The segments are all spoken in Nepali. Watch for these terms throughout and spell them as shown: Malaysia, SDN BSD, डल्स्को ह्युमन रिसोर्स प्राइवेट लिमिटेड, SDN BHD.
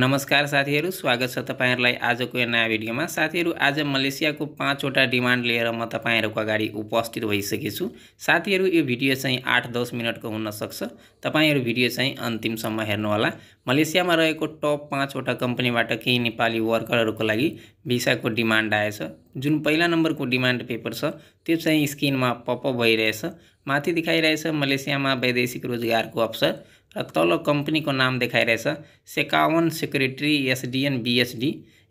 नमस्कार साथीहरु, स्वागत छ तपाईहरुलाई आजको यो नयाँ भिडियोमा। साथीहरु, आज मलेसियाको 5 वटा डिमान्ड लिएर म तपाईहरुको अगाडि उपस्थित भइसकेछु। साथीहरु, यो भिडियो चाहिँ 8-10 मिनेटको हुन सक्छ। तपाईहरु भिडियो चाहिँ अन्तिमसम्म हेर्नु होला। मलेसियामा रहेको टप 5 वटा कम्पनीबाट केही नेपाली वर्करहरुको लागि भिसाको डिमान्ड आएछ। जुन पहिला नम्बरको डिमान्ड पेपर छ त्यो चाहिँ स्क्रिनमा पपअप भइरहेछ। माथि देखाइरहेछ मलेसियामा वैदेशिक रोजगारको अवसर र तल कम्पनीको नाम देखाइरहेछ सेकावन सेक्युरिटी SDN BSD।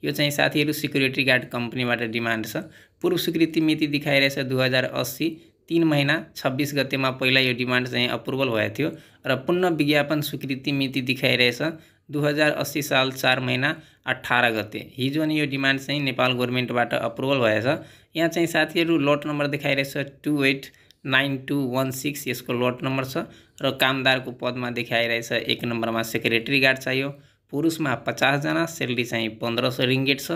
यो चाहिँ साथीहरु सिक्युरिटी गार्ड कम्पनीबाट डिमान्ड छ। पूर्व स्वीकृति मिति देखाइरहेछ 2080 3 महिना 26 गतेमा पहिला यो डिमान्ड चाहिँ अप्रुभल भएको थियो र पुनः विज्ञापन स्वीकृति मिति देखाइरहेछ 2080 साल 4 महिना 18 गते। हिजो नि यो डिमान्ड चाहिँ नेपाल गभर्नमेन्टबाट अप्रुभल भएछ। यहाँ चाहिँ साथीहरु लट नम्बर देखाइरहेछ 289216 यसको लट नम्बर छ र कामदारको पदमा देखाइरहेछ 1 नम्बरमा सेक्रेटरी गार्ड चाहियो। पुरुषमा 50 जना, सेलरी चाहिँ 1500 रिङ्गेट छ,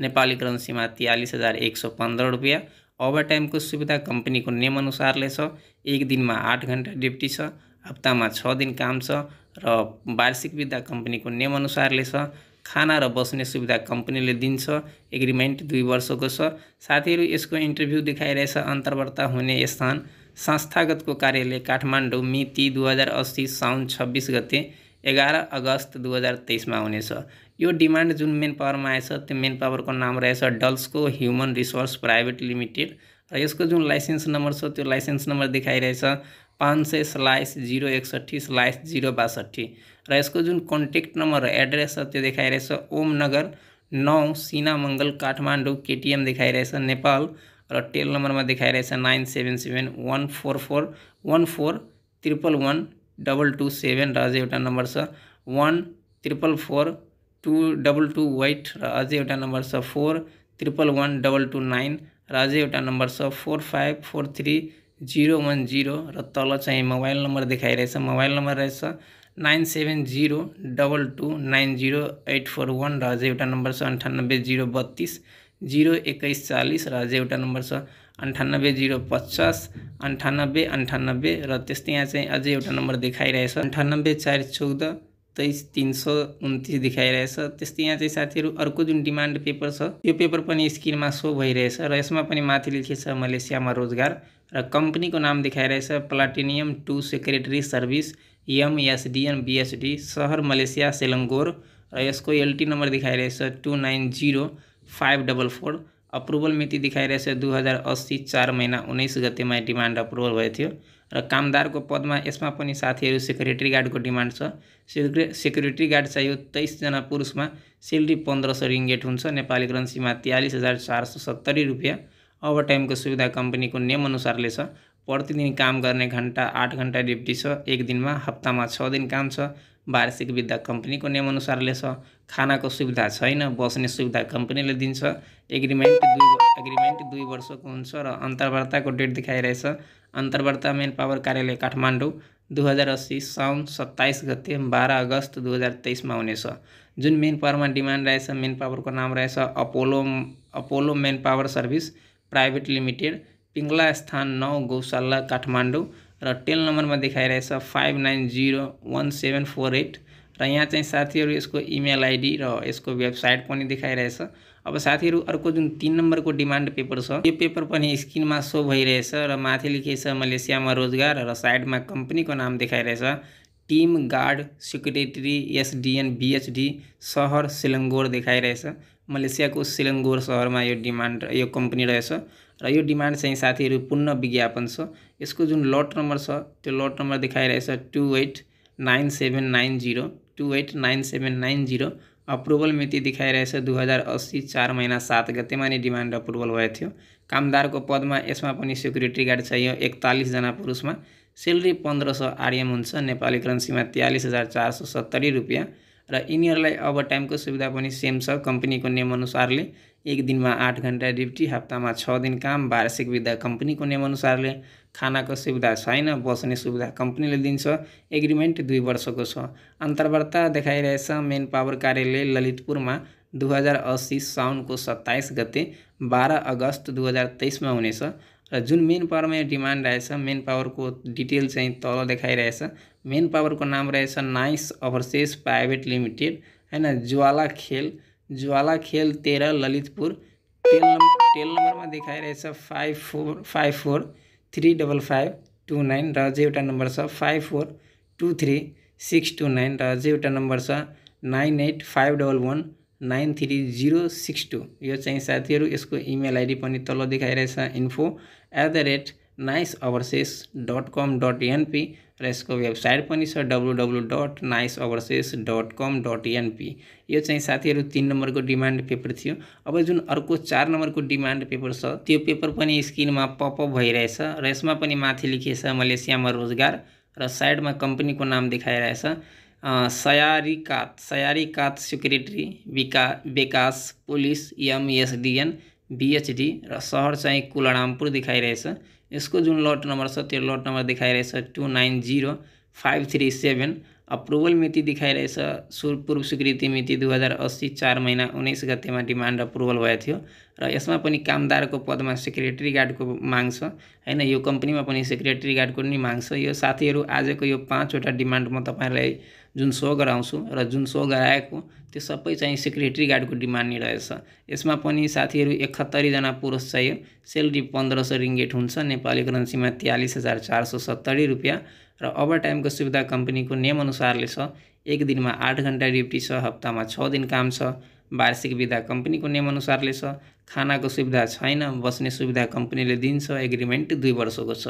नेपाली करेन्सीमा 43115 रुपैयाँ। ओभर टाइमको सुविधा कम्पनीको नियमअनुसारले छ। 1 दिनमा 8 घण्टा ड्युटी छ, हप्तामा 6 दिन काम छ र वार्षिक बिदा कम्पनीको नियमअनुसारले छ। खाना र बस्ने सुविधा कम्पनीले दिन्छ। एग्रिमेन्ट 2 वर्षको छ। साथीहरु, यसको इन्टरभ्यु देखाइरहेछ अन्तर्वार्ता हुने स्थान संस्थागतको कार्यालय काठमाडौँ, मिति 2080 साउन 26 गते 11 अगस्त 2023 मा हुनेछ। यो डिमान्ड जुन मेन पावरमा आएछ त्यो मेन पावरको नाम रहेछ डल्स्को ह्युमन रिसोर्स प्राइवेट लिमिटेड र यसको जुन लाइसेन्स नम्बर छ त्यो लाइसेन्स नम्बर देखाइरहेछ 500/061/062 र यसको जुन कन्ट्याक्ट नम्बर र एड्रेस छ त्यो देखाइरहेछ ओम नगर 9 सिना मङ्गल काठमाडौँ KTM देखाइरहेछ नेपाल र टेल नम्बरमा देखाइरहेछ 977144141112227 र अझै एउटा नम्बर छ 1444228 र अझै एउटा नम्बर छ 411229 र अझै एउटा नम्बर छ 45431010 र तल चाहिँ मोबाइल नम्बर देखाइरहेछ। मोबाइल नम्बर रहेछ 9702290841 र अझै एउटा नम्बर छ 9802302140 र अझै एउटा नम्बर छ 9805098898 र त्यस्तै यहाँ चाहिँ अझै एउटा नम्बर देखाइरहेछ 9841432329 देखाइरहेछ। त्यस्तै यहाँ चाहिँ साथीहरु अर्को जुन डिमान्ड पेपर छ यो पेपर पनि स्क्रिनमा शो भइरहेछ र यसमा पनि माथि लेखिएको छ मलेसियामा रोजगार र कम्पनीको नाम देखाइरहेछ platinum 2 secretary service MSDN BSD शहर मलेसिया सेलङ्गोर र यसको LT नम्बर देखाइरहेछ 290544। अप्रुभल मिति देखाइरहेछ 2080 4 महिना 19 गतेमा डिमान्ड अप्रुभल भएको थियो र कामदारको पदमा यसमा पनि साथीहरु सेक्रेटरी गार्डको डिमान्ड छ। सेक्रेटरी गार्ड चाहियो 23 जना, पुरुषमा सेलरी 1500 रिङ्गेट हुन्छ, नेपाली करेन्सीमा 44470 रुपैयाँ। ओभर टाइमको सुविधा कम्पनीको नियमअनुसारले छ। प्रतिदिन काम गर्ने घण्टा 8 घण्टा ड्युटी छ। 1 दिनमा हप्तामा 6 दिन काम छ। वार्षिक बिदा कम्पनीको नियमअनुसारले छ। खानाको सुविधा छैन, बस्ने सुविधा कम्पनीले दिन्छ। एग्रिमेन्ट 2 वर्षको हुन्छ र अन्तर्वार्ताको डेट देखाइरहेछ अन्तर्वार्ता मेन पावर कार्यालय काठमाडौँ 2080 साउन 27 गते 12 अगस्त 2023 मा हुनेछ। जुन मेन पावरमा डिमान्ड रहेछ मेन पावरको नाम रहेछ Apollo man power service private limited Pingalasthan 9 गौशाला काठमाडौँ र टेल नम्बरमा देखाइरहेछ 5901748 र यहाँ चाहिँ साथीहरु यसको इमेल आईडी र यसको वेबसाइट पनि देखाइरहेछ। अब साथीहरु अर्को जुन 3 नम्बरको डिमान्ड पेपर छ यो पेपर पनि स्क्रिनमा शो भइरहेछ र माथि लेखिएको छ मलेसियामा रोजगार र साइडमा कम्पनीको नाम देखाइरहेछ team guard security SDN BSD शहर सेलङ्गोर देखाइरहेछ। मलेसियाको सेलङ्गोर शहरमा यो डिमान्ड यो कम्पनी रहेछ र यो डिमान्ड चाहिँ साथीहरु पुनः विज्ञापन छ। यसको जुन लट नम्बर छ त्यो लट नम्बर देखाइरहेछ 289790। अप्रुभल मिति देखाइरहेछ 2080 4 महिना 7 गतेमा नै डिमान्ड अप्रुभल भएको थियो। कामदारको पदमा यसमा पनि सेक्युरिटी गार्ड चाहियो 41 जना, पुरुषमा सेलरी 1500 RM हुन्छ, नेपाली करेन्सीमा 44470 रुपैयाँ र यिनीहरूलाई ओभर टाइमको सुविधा पनि सेम छ। कम्पनीको नियमअनुसारले 1 दिनमा 8 घण्टा ड्युटी, हप्तामा 6 दिन काम, वार्षिक बिदा कम्पनीको नियमअनुसारले, खानाको सुविधा छैन, बस्ने सुविधा कम्पनीले दिन्छ। एग्रिमेन्ट 2 वर्षको छ। अन्तर्वार्ता देखाइरहेछ मेन पावर कार्यालय ललितपुरमा 2080 साउनको 27 गते 12 अगस्त 2023 मा हुनेछ र जुन मेन पावरमा यो डिमान्ड रहेछ मेन पावरको डिटेल चाहिँ तल देखाइरहेछ। मेन पावरको नाम रहेछ नाइस ओभरसिज प्राइवेट लिमिटेड है ना। ज्वाला खेल 13 ललितपुर, टेल नंबर में दिखाई रहे सब 54543559 रहा नंबर से 542369 रहा नंबर से 9851193062 यो चाहिए साथीहरु। यसको इमेल आइडी पनि तल देखाइरहेछ info@niceoverseas.com.np र यसको वेबसाइट पनि छ www.niceoverseas.com.np। यो चाहिँ साथीहरु 3 नम्बरको डिमान्ड पेपर थियो। अब जुन अर्को 4 नम्बरको डिमान्ड पेपर छ त्यो पेपर पनि स्क्रिनमा पपअप भइरहेछ र यसमा पनि माथि लेखिएछ मलेसियामा रोजगार र साइडमा कम्पनीको नाम देखाइरहेछ सयारी कात सिक्युरिटी विकास पुलिस MSDN BHD र शहर चाहिँ कुलारामपुर देखाइरहेछ। यसको जुन लट नम्बर छ त्यो लट नम्बर देखाइरहेछ 290537। अप्रुवल मिति देखाइरहेछ पूर्व स्वीकृति मिति 2080 4 महिना 19 गते में डिमान्ड अप्रुवल भएको थियो र यसमा पनि कामदारको पदमा सेक्रेटरी गार्डको माग छ हैन। यो कम्पनीमा पनि सेक्रेटरी गार्डको नै माग छ। यो साथीहरु आजको यो 5 वटा डिमान्ड म तपाईहरुलाई जुन शो गराउँछु र जुन शो गराएको त्यो सबै चाहिँ सेक्रेटरी गार्डको डिमान्ड नै रहेछ। यसमा पनि साथीहरु 71 जना पुरुष चाहियो। स्यालेरी 1500 रिंगेट हुन्छ, नेपाली करेन्सीमा 43470 रुपैयाँ र ओभर टाइमको सुविधा कम्पनीको नियम अनुसारले छ। एक दिनमा 8 घण्टा ड्युटी छ, हप्तामा 6 दिन काम छ। वार्षिक बिदा कम्पनीको नियम अनुसारले छ। खानाको सुविधा छैन, बस्ने सुविधा कम्पनीले दिन्छ। एग्रीमेन्ट 2 वर्षको छ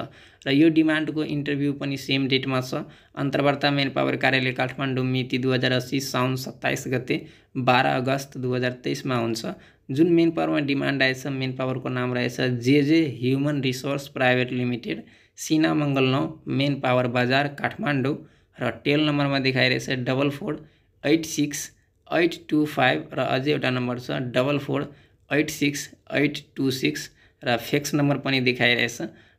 र यो डिमान्डको इन्टरभ्यु पनि सेम डेटमा छ। अन्तर्वार्ता मेन पावर कार्यालय काठमाडौँ मिति 2080 साउन 27 गते 12 अगस्त 2023 मा हुन्छ। जुन मेन पावरमा डिमान्ड आएछ मेन पावरको नाम रहेछ JJ human resource private limited, Sinamangal 9 main power बजार काठमाडौँ र टेल नम्बरमा देखाइरहेछ 4486825 र अझै एउटा नम्बर छ 4486826 र फ्याक्स नम्बर पनि देखाइरहेछ।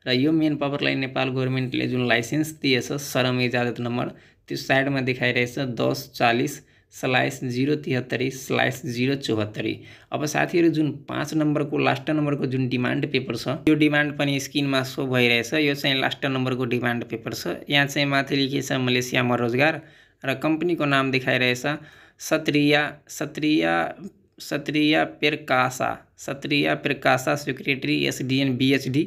र यो मेन पावरलाई नेपाल गभर्नमेन्टले जुन लाइसेन्स दिएछ श्रम इजाजत नम्बर त्यो साइडमा देखाइरहेछ 1040/073/074। अब साथीहरु जुन 5 नम्बरको लास्ट नम्बरको जुन डिमान्ड पेपर छ त्यो डिमान्ड पनि स्क्रिनमा शो भइरहेछ। यो चाहिँ लास्ट नम्बरको डिमान्ड पेपर छ। यहाँ चाहिँ माथि लेखिएछ मलेसियामा रोजगार र कम्पनीको नाम देखाइरहेछ सत्रिया प्रकाशा सेक्रेटरी SDN BHD।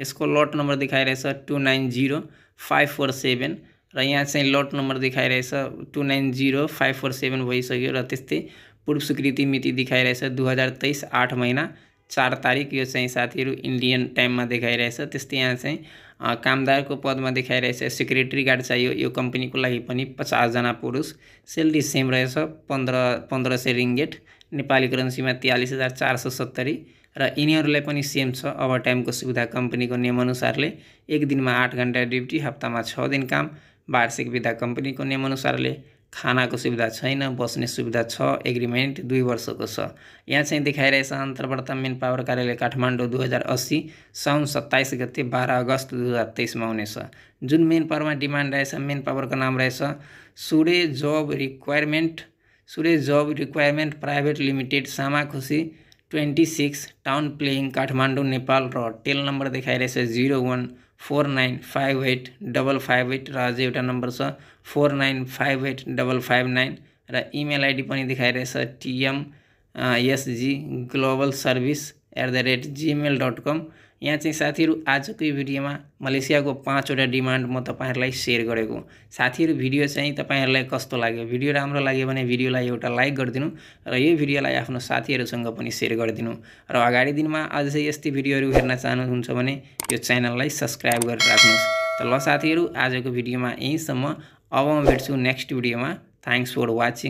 यसको लट नम्बर देखाइरहेछ 290547 र यहाँ चाहिँ लट नम्बर देखाइरहेछ 290547 भइसक्यो र त्यस्तै पूर्व स्वीकृति मिति देखाइरहेछ 2023 8 महिना 4 तारिक। यो चाहिँ साथीहरु इन्डियन टाइममा देखाइरहेछ। त्यस्तै यहाँ चाहिँ कामदारको पदमा देखाइरहेछ सेक्रेटरी गार्ड चाहियो। यो कम्पनीको लागि पनि 50 जना पुरुष। स्यालेरी सेम रहेछ 1500 रिंगेट, नेपाली करेन्सीमा 43470 र यिनीहरुलाई पनि सेम छ। ओभर टाइमको सुविधा कम्पनीको नियम अनुसारले एक दिनमा 8 घण्टा ड्युटी, हप्तामा 6 दिन काम। वार्षिक विधा कम्पनीको नियम अनुसारले खानाको सुविधा छैन, बस्ने सुविधा छ। एग्रीमेन्ट 2 वर्षको छ। यहाँ चाहिँ देखाइरहेछ अन्तर्वार्ता मेन पावर कार्यालय काठमाडौँ 2080 साउन 27 गते 12 अगस्त 2023 मा हुनेछ। जुन मेन पावरमा डिमान्ड रहेछ मेन पावरको नाम रहेछ Suresh job requirement private limited, Samakhusi 26 town planning Kathmandu Nepal र टेल नम्बर देखाइरहेछ 014958558 र अझै एउटा नम्बर छ 4958559 र इमेल आइडी पनि देखाइरहेछ tmsg@gmail.com। यहाँ चाहिँ साथीहरु आजको यो भिडियोमा मलेसियाको 5 वटा डिमान्ड म तपाईहरुलाई शेयर गरेको। साथीहरु भिडियो चाहिँ तपाईहरुलाई कस्तो लाग्यो? भिडियो राम्रो लाग्यो भने भिडियोलाई एउटा लाइक गरिदिनु र यो भिडियोलाई आफ्नो साथीहरुसँग पनि शेयर गरिदिनु र अगाडि दिनमा अझै यस्तै भिडियोहरु हेर्न चाहनुहुन्छ भने यो च्यानललाई सब्स्क्राइब गरेर राख्नुहोस्। त ल साथीहरु आजको भिडियोमा यही सम्म। अब म भेट्छु नेक्स्ट भिडियोमा। Thanks for watching.